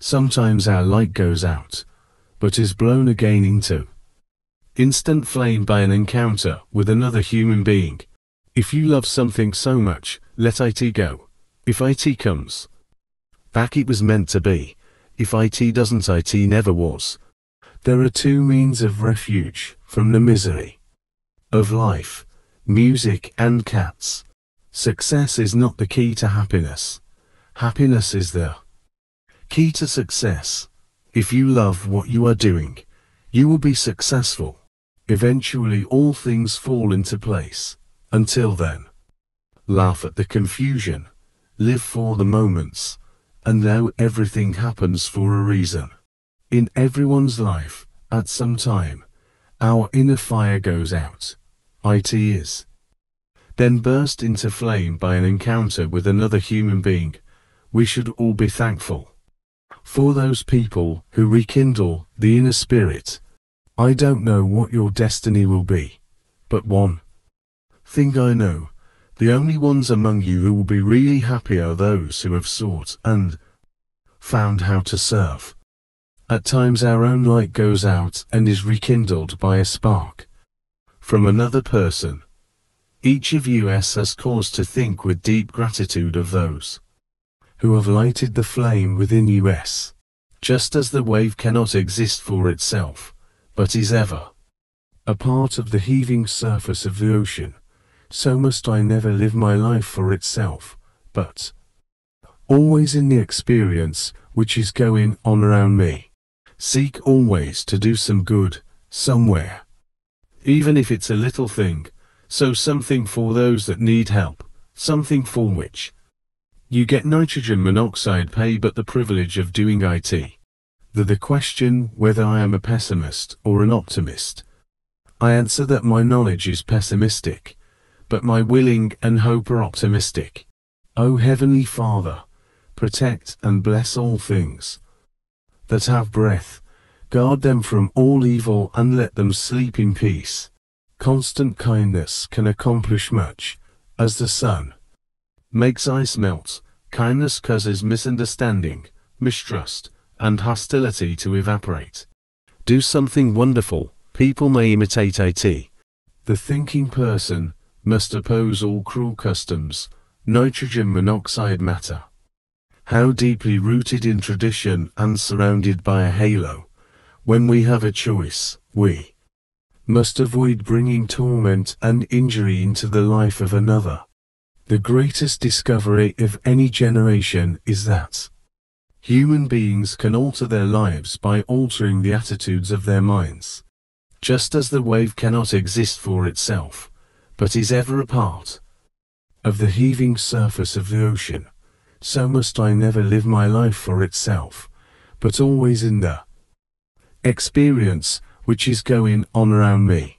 Sometimes our light goes out, but is blown again into instant flame by an encounter with another human being. If you love something so much, let it go. If it comes back, it was meant to be. If it doesn't, it never was. There are two means of refuge from the misery of life: music and cats. Success is not the key to happiness. Happiness is the key to success. If you love what you are doing, you will be successful. Eventually all things fall into place. Until then, laugh at the confusion, live for the moments, and know everything happens for a reason. In everyone's life, at some time, our inner fire goes out. It is then burst into flame by an encounter with another human being. We should all be thankful for those people who rekindle the inner spirit. I don't know what your destiny will be, but one thing I know: the only ones among you who will be really happy are those who have sought and found how to serve. At times our own light goes out and is rekindled by a spark from another person. Each of us has cause to think with deep gratitude of those who have lighted the flame within us. Just as the wave cannot exist for itself, but is ever a part of the heaving surface of the ocean, so must I never live my life for itself, but always in the experience which is going on around me. Seek always to do some good, somewhere, even if it's a little thing, so something for those that need help, something for which you get nitrogen monoxide pay but the privilege of doing it. The question whether I am a pessimist or an optimist, I answer that my knowledge is pessimistic, but my willing and hope are optimistic. O Heavenly Father, protect and bless all things that have breath, guard them from all evil and let them sleep in peace. Constant kindness can accomplish much, as the sun makes ice melt. Kindness causes misunderstanding, mistrust, and hostility to evaporate. Do something wonderful, people may imitate it. The thinking person must oppose all cruel customs. Nitrogen monoxide matter, how deeply rooted in tradition and surrounded by a halo. When we have a choice, we must avoid bringing torment and injury into the life of another. The greatest discovery of any generation is that human beings can alter their lives by altering the attitudes of their minds. Just as the wave cannot exist for itself, but is ever a part of the heaving surface of the ocean, so must I never live my life for itself, but always in the experience which is going on around me.